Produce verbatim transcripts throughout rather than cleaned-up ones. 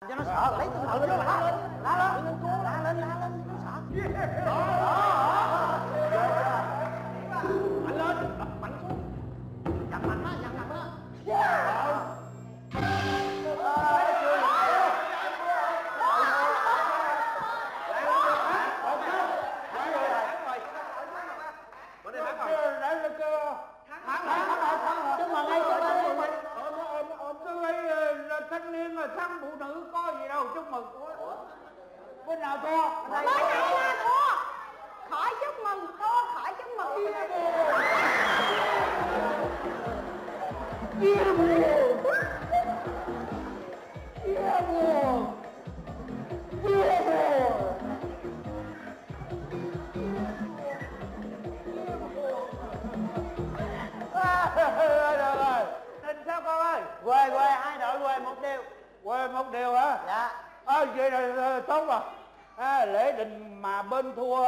Cho nó sợ, lấy tinh thần vô lá lên, lá lên, lá lên, lá lên, nó sợ. Đó, đó, mạnh lên, mạnh xuống. Dặn mạnh đó, dặn mạnh đó. Thanh niên là thăng phụ nữ có gì đâu chúc mừng. Ủa? Bên nào to? Bên này là to. Khỏi chúc mừng, to khỏi chúc mừng. Chia buồn, chia buồn, chia buồn. Được rồi, tin sao con ơi? Quê quê hai đội quê một điều. Quê một điều hả? Dạ. À, vậy là tốt rồi. À, lễ đình mà bên thua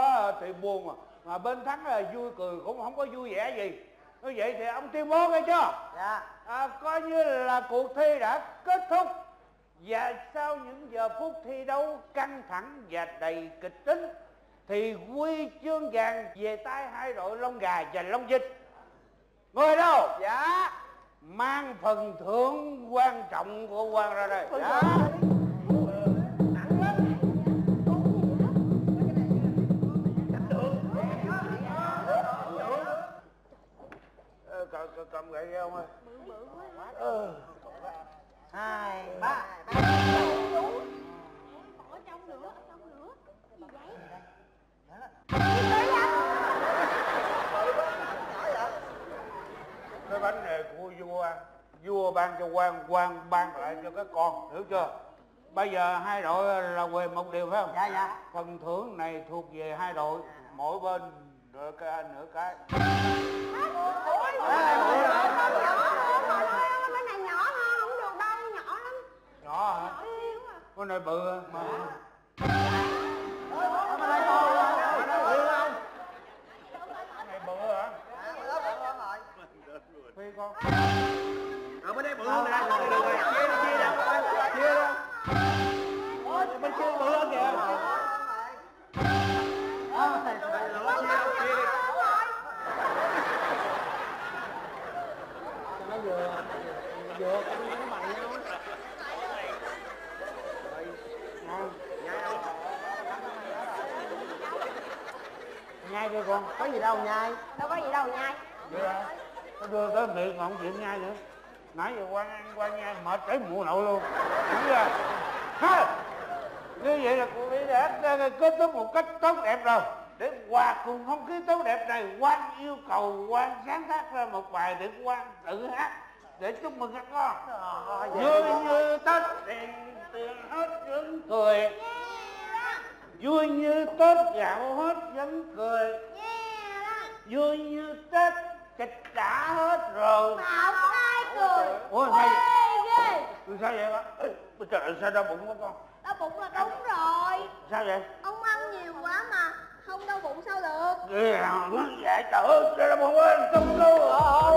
thì buồn, mà mà bên thắng là vui cười, cũng không có vui vẻ gì. Nói vậy thì ông tuyên bố nghe chưa? Dạ. À, coi như là cuộc thi đã kết thúc. Và sau những giờ phút thi đấu căng thẳng và đầy kịch tính thì huy chương vàng về tay hai đội lông gà và lông vịt. Người đâu? Dạ. Mang phần thưởng quan trọng của quan ra đây. Dạ. Cầm, cầm gậy ra ông ơi. Hai, ba, ba. Bỏ trong nữa, trong nữa. Gì vậy? Cái bánh này của vua, vua ban cho quan, quan ban lại cho các con, hiểu chưa? Bây giờ hai đội là về một điều phải không? Dạ dạ. Phần thưởng này thuộc về hai đội, mỗi bên nửa cái nửa cái. Bên này nhỏ hơn, không được đâu, nhỏ lắm. Nhỏ hả? Bên này bự mà. Phi con. Rồi bên đây bự hơn nè. Chia đi, chia ra. Chia ra. Ôi, bên kia bự hơn kìa. Ờ, thầy thầy lửa chia đi. Nó vừa, vừa cũng như mày nhau. Ngon, nhai đâu? Nhai kìa con, có gì đâu nhai. Đâu có gì đâu nhai. Nó đưa tới miệng mà không chịu nhai nữa. Nãy giờ quan ăn quan nhai mệt tới mụ nội luôn. Đúng rồi. Ha! Như vậy là cuộc thi đã kết thúc một cách tốt đẹp rồi. Để hòa cùng không khí tốt đẹp này, quan yêu cầu quan sáng tác ra một bài để quan tự hát để chúc mừng các con. Vui như Tết đèn tiền hết vẫn cười. Vui như Tết gạo hết vẫn cười. Vui như Tết kịch đã hết rồi mà không ai cười. Ủa sao vậy? Sao vậy con? Ê, trời, sao đau bụng quá con? Đau bụng là đúng rồi. Sao vậy? Ông ăn nhiều quá mà không đau bụng sao được? Ghê à, dạ trời ơi, đau bụng quá, không đâu.